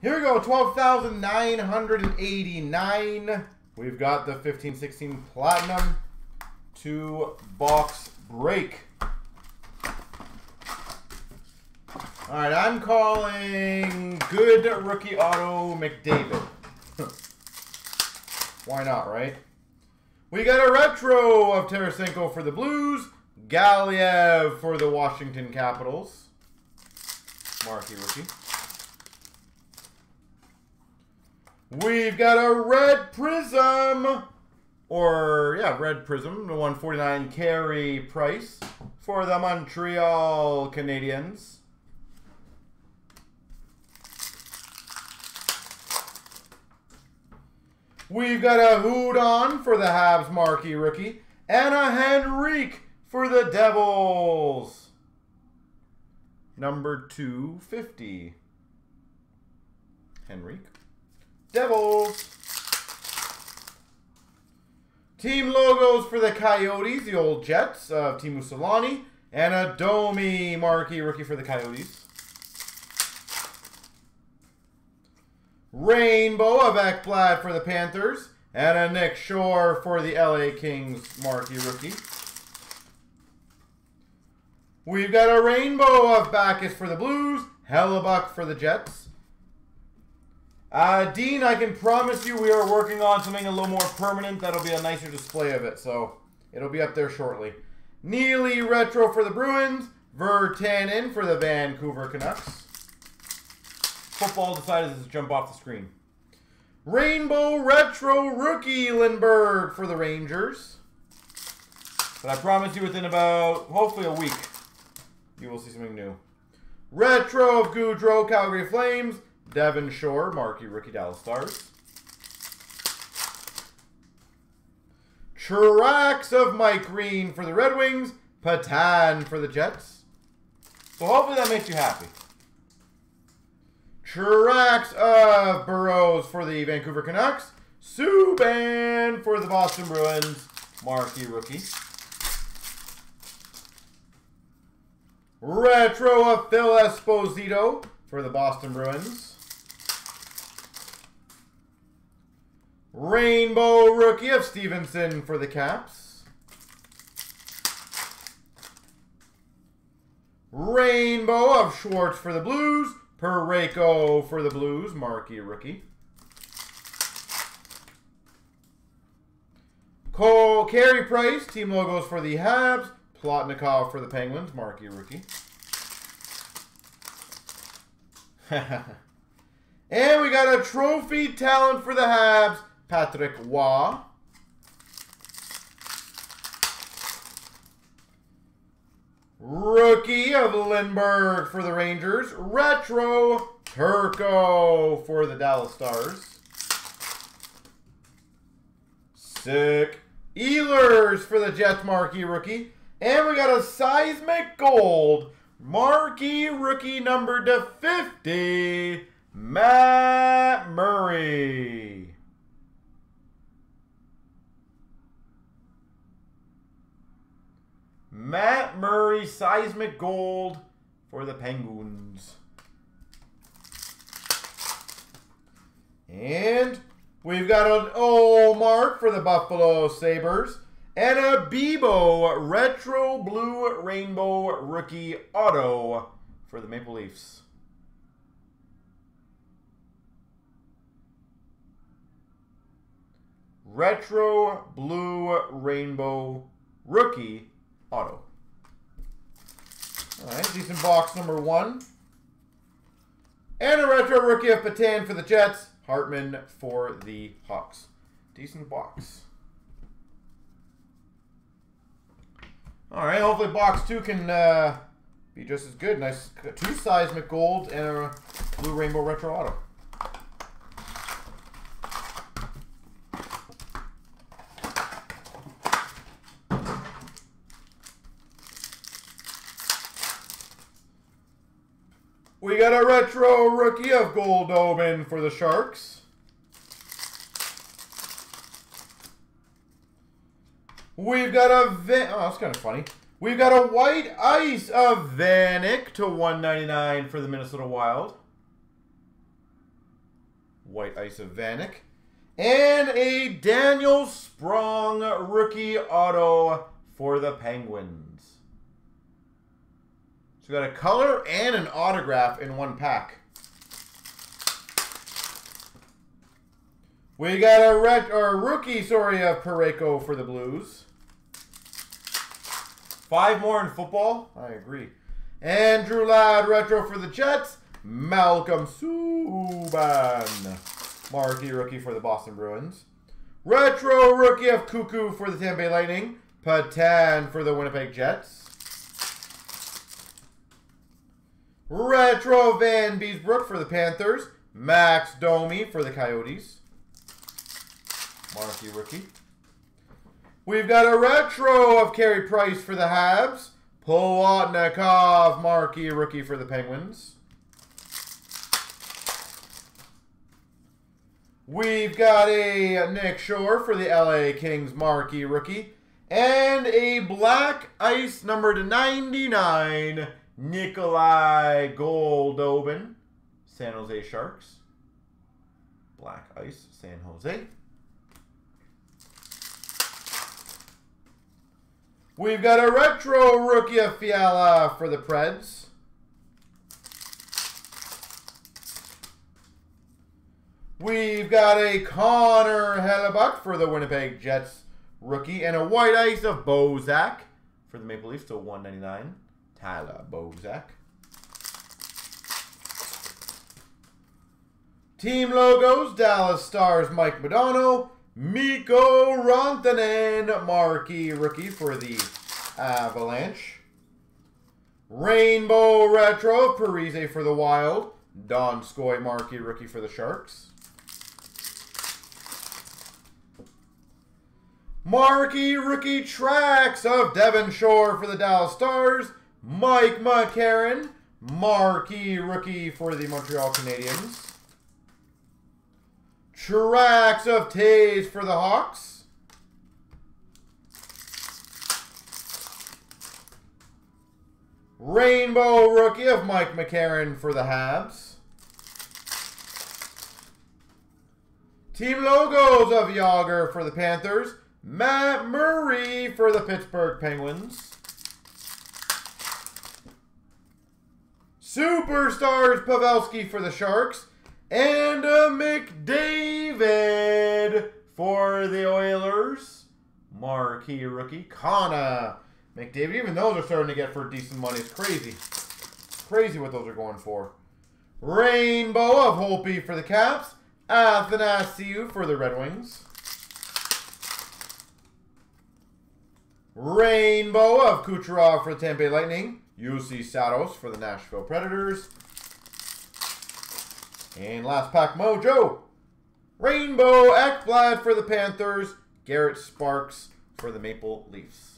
Here we go, 12,989. We've got the 15-16 Platinum 2-box break. All right, I'm calling good rookie auto McDavid. Why not, right? We got a retro of Tarasenko for the Blues, Galiev for the Washington Capitals. Marquee rookie. We've got a red prism, or yeah, red prism, the 149 Carey Price for the Montreal Canadiens. We've got a Houdon for the Habs marquee rookie and a Henrique for the Devils. Number 250. Henrique. Devils. Team logos for the Coyotes, the old Jets of Teemu Selanne, and a Domi marquee rookie for the Coyotes. Rainbow of Ekblad for the Panthers, and a Nick Shore for the LA Kings marquee rookie. We've got a rainbow of Bacchus for the Blues, Hellebuyck for the Jets. Dean, I can promise you we are working on something a little more permanent. That'll be a nicer display of it, so it'll be up there shortly. Neely retro for the Bruins, Vertanen for the Vancouver Canucks. Football decided to jump off the screen. Rainbow retro rookie Lindbergh for the Rangers. But I promise you within about, hopefully a week, you will see something new. Retro of Goudreau, Calgary Flames. Devin Shore, marquee rookie, Dallas Stars. Tracks of Mike Green for the Red Wings. Patan for the Jets. So hopefully that makes you happy. Tracks of Burrows for the Vancouver Canucks. Subban for the Boston Bruins. Marquee rookie. Retro of Phil Esposito for the Boston Bruins. Rainbow rookie of Stevenson for the Caps. Rainbow of Schwartz for the Blues. Parayko for the Blues, marquee rookie. Carey Price, team logos for the Habs. Plotnikov for the Penguins, marquee rookie. And we got a trophy talent for the Habs, Patrick Waugh. Rookie of Lindbergh for the Rangers. Retro Turco for the Dallas Stars. Sick. Ehlers for the Jets marquee rookie. And we got a seismic gold marquee rookie number /50, Matt Murray. Matt Murray, seismic gold for the Penguins. And we've got an O mark for the Buffalo Sabres. And a Bebo retro blue rainbow rookie auto for the Maple Leafs. Retro blue rainbow rookie auto. All right, decent box number 1. And a retro rookie of Patan for the Jets. Hartman for the Hawks. Decent box. All right, hopefully box 2 can be just as good. Nice, 2 seismic gold and a blue rainbow retro auto. We got a retro rookie of Goudreau for the Sharks. We've got a that's kind of funny. We've got a white ice of Vanik /199 for the Minnesota Wild. White Ice of Vanik. And a Daniel Sprong rookie auto for the Penguins. So we got a color and an autograph in one pack. We got a rookie, of Parayko for the Blues. 5 more in football. I agree. Andrew Ladd retro for the Jets. Malcolm Subban. Marquee rookie for the Boston Bruins. Retro rookie of Cuckoo for the Tampa Bay Lightning. Patan for the Winnipeg Jets. Retro Van Beesbrook for the Panthers. Max Domi for the Coyotes. Marquee rookie. We've got a retro of Carey Price for the Habs. Plotnikov, marquee rookie for the Penguins. We've got a Nick Shore for the LA Kings, marquee rookie. And a black ice number /99, Nikolai Goldobin, San Jose Sharks. Black ice, San Jose. We've got a retro rookie of Fiala for the Preds. We've got a Connor Hellebuyck for the Winnipeg Jets rookie. And a white ice of Bozak for the Maple Leafs to /199. Tyler Bozak. Team logos, Dallas Stars, Mike McCarron. Mikko Rantanen, marquee rookie for the Avalanche. Rainbow retro, Parise for the Wild. Donskoy, marquee rookie for the Sharks. Marquee rookie tracks of Devin Shore for the Dallas Stars. Mike McCarron, marquee rookie for the Montreal Canadiens. Tracks of Taves for the Hawks. Rainbow rookie of Mike McCarron for the Habs. Team logos of Jágr for the Panthers. Matt Murray for the Pittsburgh Penguins. Superstars Pavelski for the Sharks. And a McDavid for the Oilers. Marquee rookie Connor McDavid. Even those are starting to get for decent money. It's crazy. Crazy what those are going for. Rainbow of Holtby for the Caps. Athanasiou for the Red Wings. Rainbow of Kucherov for the Tampa Bay Lightning. UC Saros for the Nashville Predators. And last pack, Mojo. Rainbow Ekblad for the Panthers. Garrett Sparks for the Maple Leafs.